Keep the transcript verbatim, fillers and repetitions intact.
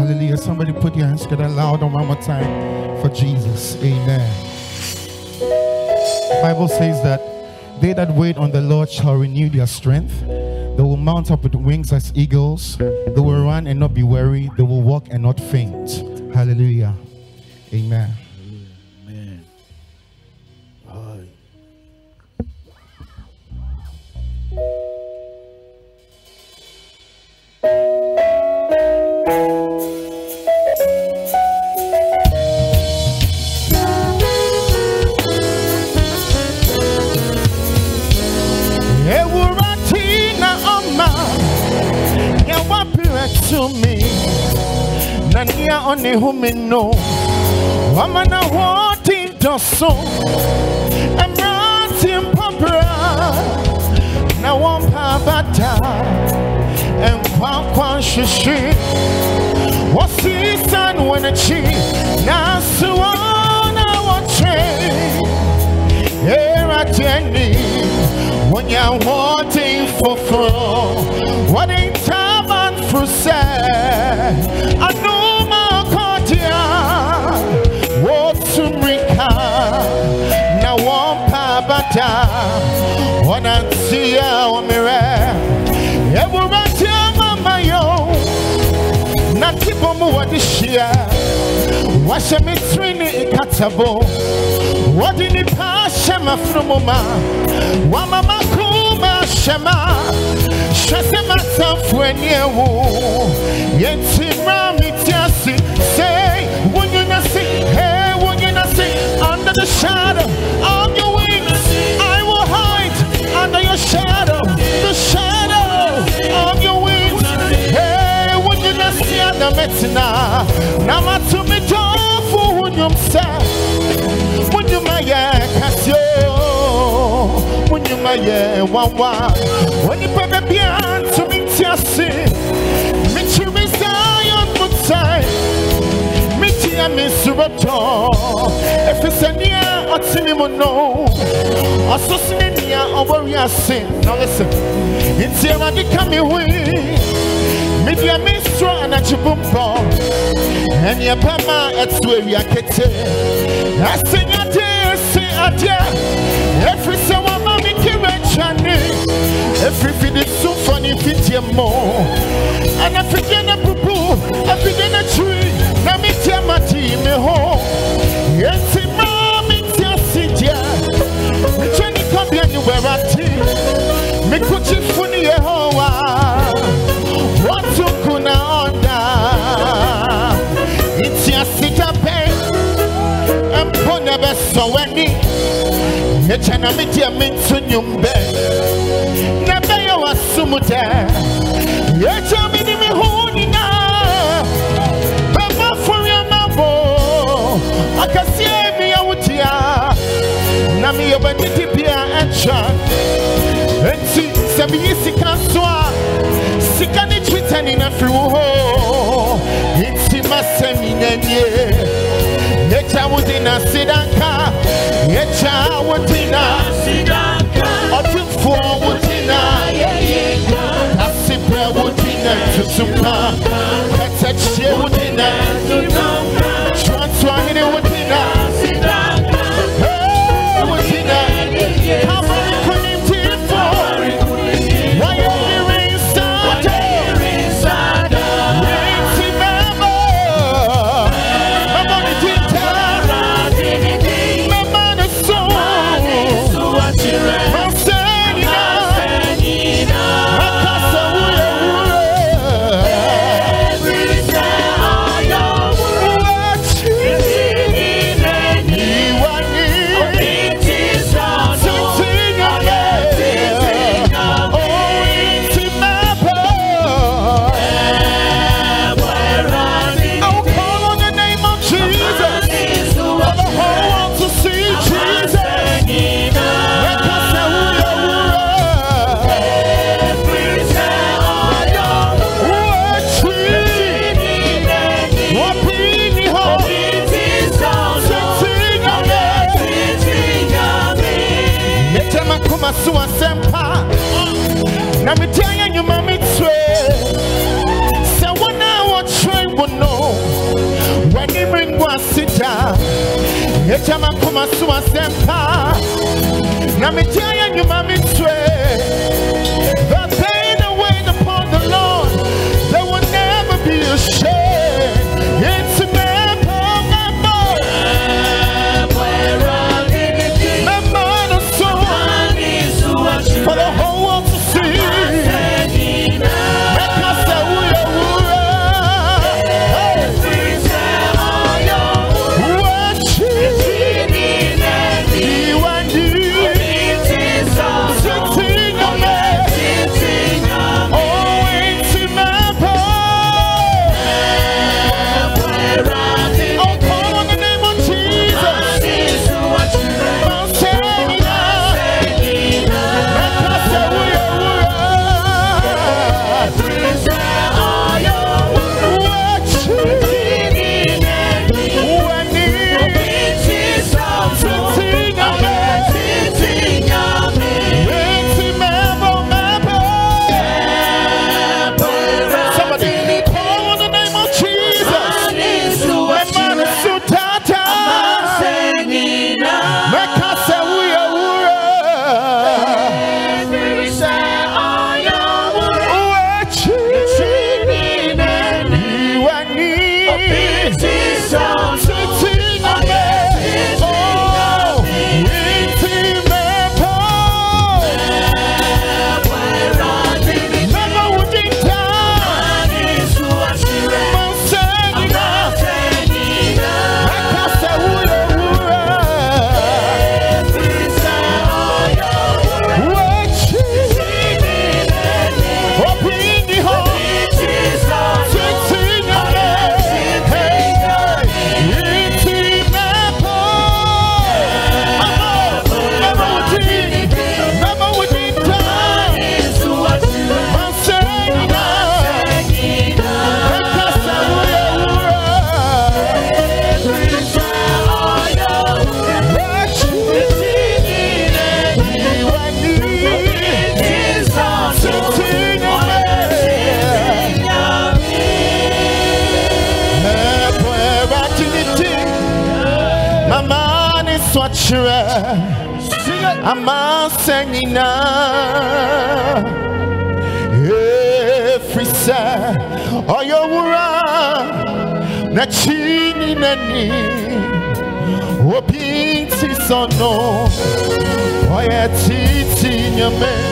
Hallelujah. Somebody put your hands together loud on one more time for Jesus. Amen. The Bible says that they that wait on the Lord shall renew their strength. They will mount up with wings as eagles. They will run and not be weary. They will walk and not faint. Hallelujah. Amen. Amen. Aye. To me, Nania on the homino, Wamana wanting Dosso, and Rantim Papra, Nawam Pavata, and Quanquan Shishi, was his son when a cheek, Nasuan, I want change. Here at Jenny, when you're wanting for fro, what ain't I know my cordia, what to now one pabata, one and see our mirror. Everybody, my own, not keep on what this year. What's a mystery catabo? What in the past, Shema from Mama, Wama Kuma Shema. Shase myself when you yet see say when you not see hey when you not see under the shadow of your wings I will hide under your shadow the shadow of your wings hey when you not see under metina now my to me for when you say when you my when you may wawa when you papa beyond to me tiasi me to me zion but time me tia me subato if it's a near or tinimono or sosenia or warrior sin now listen it's a radical me me tia me strong and a chibumpo and your papa it's where we are kete I sing a day sing a day every someone every feed is so funny, fit your more. And I forget a poo, I forget a tree. Let me tell my team home. Yes, it's my city. We can't come anywhere at tea. Me put it funny, a hoa. What to kuna onda? It's your sicker pen. And put never so any. Echana mitia mintu nyumbe na bayo asumuta echami ni mihuni na baba furia mambo akasie mi awutia na mi yobaditi pia encha enti sabi sika soa sika ni twita ni na friwo enti masemi nanye Yecha wudina sidanka, yecha wudina sidanka, otufu wudina yeyeka, asipre wudina tusuka, etachie wudina tusuka, chwanswahili wudina sidanka, hey wudina yeyeka. Every time masuma sempa na mitia ya nyuma mitwe but they that wait upon the Lord they will never be ashamed. It's for the whole I'm a singing now. Every side, oh, your world, not cheating any. Oh, being so no, oh, yeah, cheating your man.